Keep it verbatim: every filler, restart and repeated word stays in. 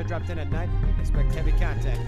airdropped in at night. Expect heavy contact.